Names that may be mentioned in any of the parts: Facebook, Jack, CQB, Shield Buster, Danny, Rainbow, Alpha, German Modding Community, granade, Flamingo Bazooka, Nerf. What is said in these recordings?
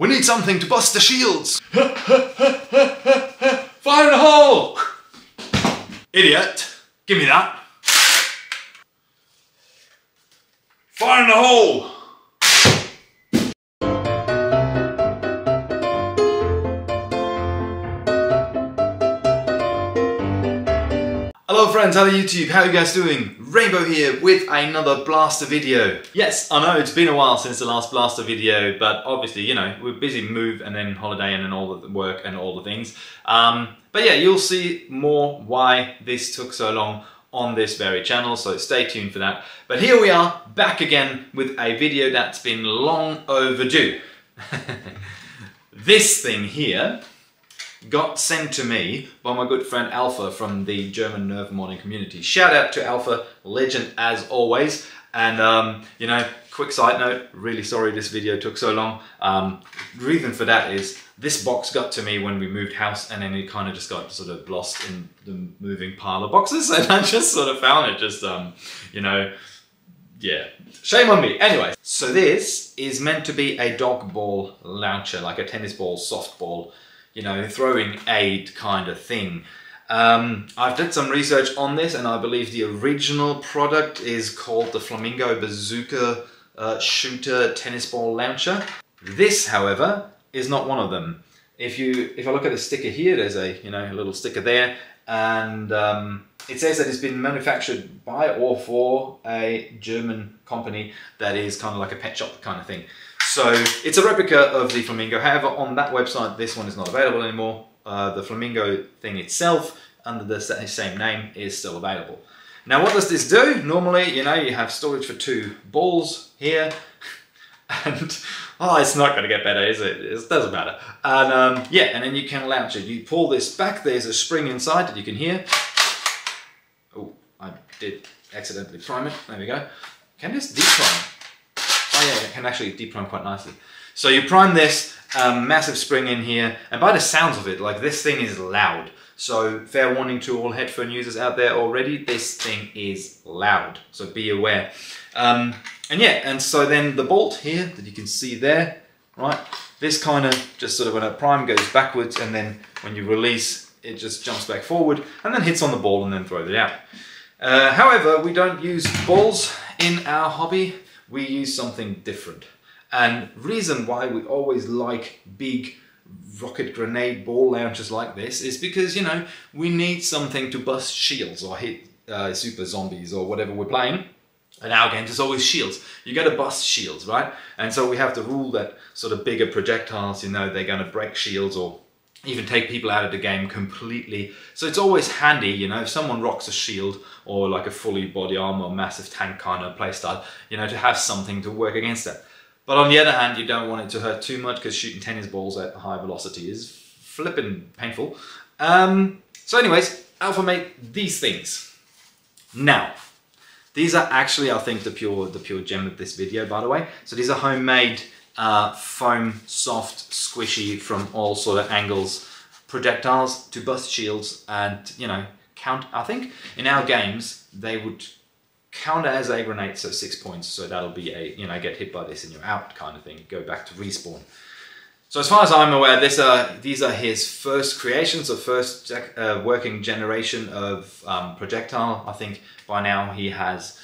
We need something to bust the shields! Fire in a hole! Idiot! Give me that! Fire in a hole! Hello friends, hello YouTube, how are you guys doing? Rainbow here with another blaster video. Yes, I know it's been a while since the last blaster video, but obviously, you know, we're busy move and then holiday and then all the work and all the things. But yeah, you'll see more why this took so long on this very channel, so stay tuned for that. But here we are, back again with a video that's been long overdue. This thing here got sent to me by my good friend Alpha from the German Nerve modding community. Shout out to Alpha, legend as always. And you know, quick side note, really sorry this video took so long. Reason for that is this box got to me when we moved house, and then it kind of just got sort of lost in the moving pile of boxes, and I just sort of found it just you know, yeah, shame on me. Anyway, so this is meant to be a dog ball launcher, like a tennis ball, softball, you know, throwing aid kind of thing. I've done some research on this, and I believe the original product is called the Flamingo Bazooka Shooter Tennis Ball Launcher. This, however, is not one of them. If I look at the sticker here, there's a, you know, a little sticker there, and it says that it's been manufactured by or for a German company that is kind of like a pet shop kind of thing. So it's a replica of the Flamingo. However, on that website, this one is not available anymore. The Flamingo thing itself, under the same name, is still available. Now, what does this do? Normally, you know, you have storage for two balls here, and oh, it's not going to get better, is it? It doesn't matter. And yeah, and then you can launch it. You pull this back. There's a spring inside that you can hear. Oh, I did accidentally prime it. There we go. Can this deprime? Oh yeah, it can actually deprime quite nicely. So you prime this, massive spring in here, and by the sounds of it, like, this thing is loud. So fair warning to all headphone users out there already, this thing is loud, so be aware. And yeah, and so then the bolt here that you can see there, right, this kind of just sort of, when a prime, goes backwards, and then when you release, it just jumps back forward and then hits on the ball and then throws it out. However, we don't use balls in our hobby. We use something different. And reason why we always like big rocket grenade ball launchers like this is because, you know, we need something to bust shields or hit super zombies or whatever we're playing. In our games, it's always shields. You gotta bust shields, right? And so we have the rule that sort of bigger projectiles, you know, they're gonna break shields or even take people out of the game completely. So it's always handy, you know, if someone rocks a shield or like a fully body armor, massive tank kind of playstyle, you know, to have something to work against that. But on the other hand, you don't want it to hurt too much, because shooting tennis balls at high velocity is flippin' painful. So anyways, Alpha made these things. Now, these are actually, I think, the pure gem of this video, by the way. So these are homemade foam, soft, squishy, from all sort of angles, projectiles to bust shields, and, you know, count. I think in our games they would count as a grenade, so 6 points. So that'll be a, you know, get hit by this and you're out kind of thing. Go back to respawn. So as far as I'm aware, these are his first creations, or first working generation of projectile. I think by now he has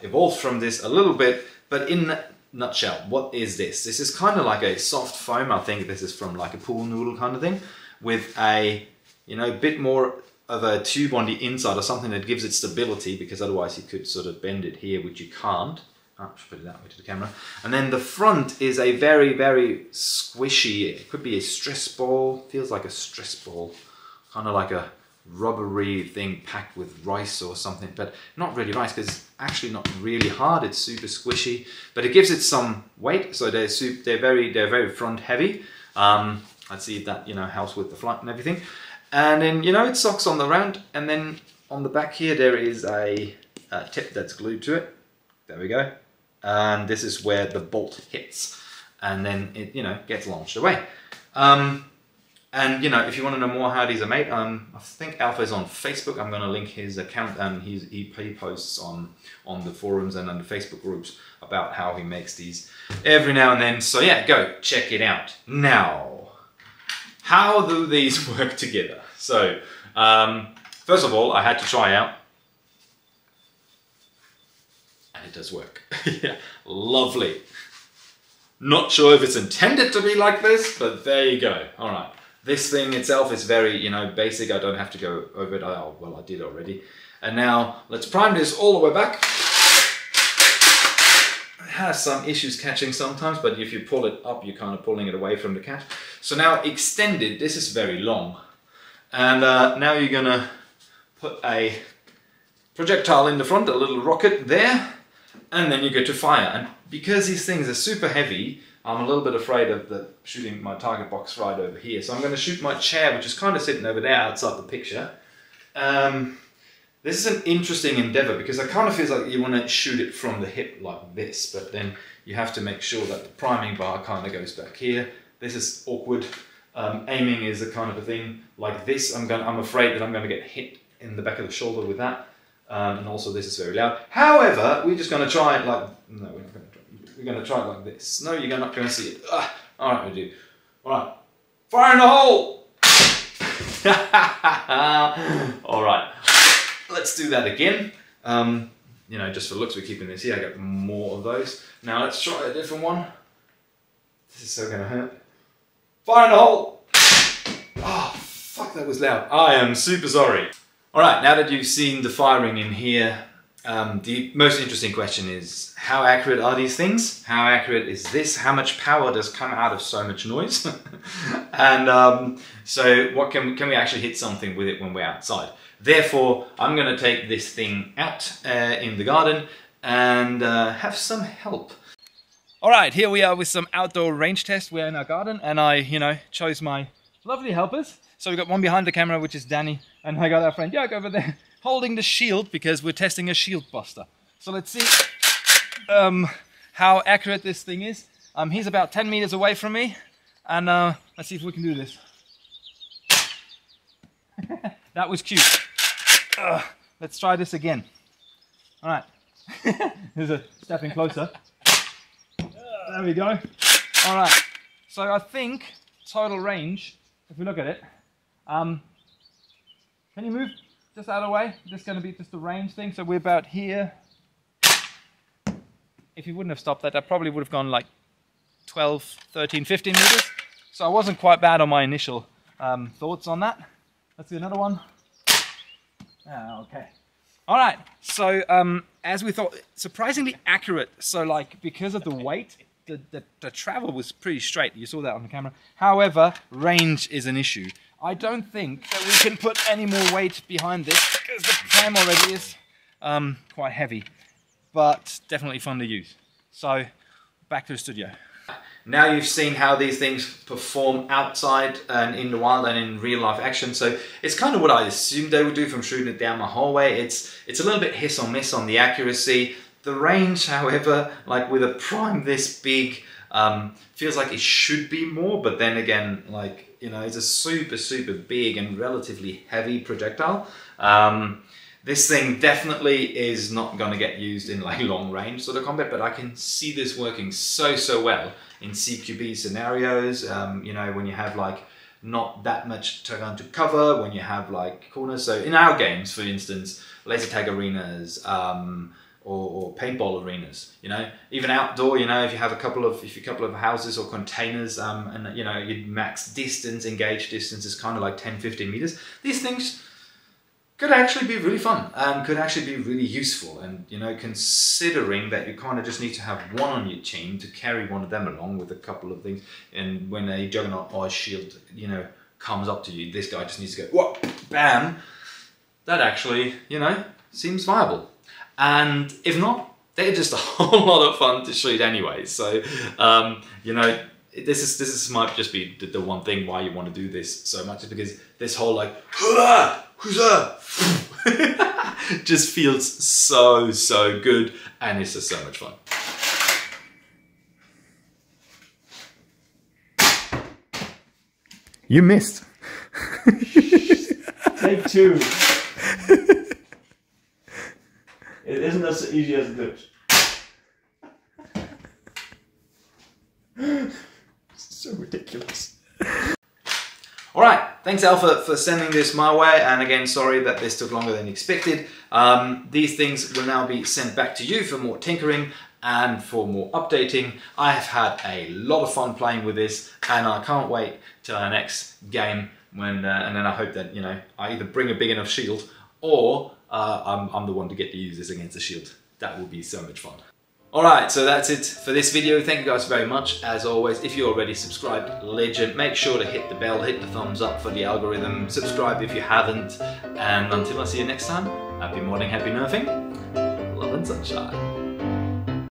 evolved from this a little bit, but in nutshell, what is this? This is kind of like a soft foam. I think this is from like a pool noodle kind of thing, with a, you know, bit more of a tube on the inside or something that gives it stability, because otherwise you could sort of bend it here, which you can't. I should put it that way to the camera. And then the front is a very, very squishy, it could be a stress ball, feels like a stress ball, kind of like a rubbery thing packed with rice or something, but not really rice, because it's actually not really hard. It's super squishy, but it gives it some weight. So they're very front heavy. I'd see that, you know, helps with the flight and everything. And then, you know, it socks on the round, and then on the back here there is a tip that's glued to it. There we go. And this is where the bolt hits, and then it, you know, gets launched away. And, you know, if you want to know more how he's a mate, I think Alpha's on Facebook. I'm going to link his account, and he posts on the forums and on the Facebook groups about how he makes these every now and then. So yeah, go check it out. Now, how do these work together? So, first of all, I had to try out. And it does work. Yeah, lovely. Not sure if it's intended to be like this, but there you go. All right. This thing itself is very, you know, basic. I don't have to go over it. Oh, well, I did already. And now let's prime this all the way back. It has some issues catching sometimes, but if you pull it up, you're kind of pulling it away from the catch. So now extended, this is very long. And now you're going to put a projectile in the front, a little rocket there, and then you go to fire. And because these things are super heavy, I'm a little bit afraid of shooting my target box right over here. So I'm going to shoot my chair, which is kind of sitting over there outside the picture. This is an interesting endeavor because I kind of feel like you want to shoot it from the hip like this, but then you have to make sure that the priming bar kind of goes back here. This is awkward. Aiming is a kind of a thing like this. I'm afraid that I'm going to get hit in the back of the shoulder with that. And also this is very loud. However, we're just going to try it like... No, we're not going to. We're going to try it like this. No, you're not going to see it. All right, we do. All right. Fire in the hole! All right. Let's do that again. You know, just for looks, we're keeping this here. I got more of those. Now let's try a different one. This is so going to hurt. Fire in the hole! Oh, fuck, that was loud. I am super sorry. All right, now that you've seen the firing in here, the most interesting question is, how accurate are these things? How accurate is this? How much power does come out of so much noise? And so what can we actually hit something with it when we're outside? Therefore, I'm going to take this thing out in the garden and have some help. All right, here we are with some outdoor range tests. We're in our garden and I, you know, chose my lovely helpers. So we've got one behind the camera, which is Danny, and I got our friend Jack over there, holding the shield because we're testing a shield buster. So let's see how accurate this thing is. He's about 10 meters away from me, and let's see if we can do this. That was cute. Let's try this again. All right, there's a stepping closer. There we go. All right, so I think total range, if we look at it, can you move? Just out of the way, this is going to be just the range thing, so we're about here. If you wouldn't have stopped that, I probably would have gone like 12, 13, 15 meters. So I wasn't quite bad on my initial thoughts on that. Let's do another one. Okay. All right, so as we thought, surprisingly accurate. So like, because of the weight, the travel was pretty straight. You saw that on the camera. However, range is an issue. I don't think that we can put any more weight behind this because the pram already is quite heavy, but definitely fun to use. So back to the studio. Now you've seen how these things perform outside and in the wild and in real life action. So it's kind of what I assumed they would do from shooting it down my hallway. It's a little bit hit or miss on the accuracy. The range, however, like with a prime this big, feels like it should be more, but then again, like, you know, it's a super, super big and relatively heavy projectile. This thing definitely is not going to get used in like long range sort of combat, but I can see this working so, so well in CQB scenarios. You know, when you have like not that much time to cover, when you have like corners. So in our games, for instance, laser tag arenas, or paintball arenas, you know, even outdoor, you know, if you have a couple of houses or containers, and you know, your max distance, engage distance is kind of like 10, 15 meters. These things could actually be really fun and could actually be really useful. And, you know, considering that you kind of just need to have one on your team to carry one of them along with a couple of things. And when a juggernaut or a shield, you know, comes up to you, this guy just needs to go, whoa, bam. That actually, you know, seems viable. And if not, they're just a whole lot of fun to shoot anyway. So, you know, this might just be the one thing why you want to do this so much, is because this whole like, just feels so, so good. And it's just so much fun. You missed. Take two. It isn't as easy as it looks. So ridiculous. Alright, thanks Alpha for sending this my way, and again sorry that this took longer than expected. These things will now be sent back to you for more tinkering and for more updating. I have had a lot of fun playing with this, and I can't wait till our next game when, and then I hope that, you know, I either bring a big enough shield or I'm the one to get to use this against the shield. That will be so much fun. Alright, so that's it for this video. Thank you guys very much. As always, if you're already subscribed, legend, make sure to hit the bell, hit the thumbs up for the algorithm, subscribe if you haven't, and until I see you next time, happy morning, happy nerfing, love and sunshine.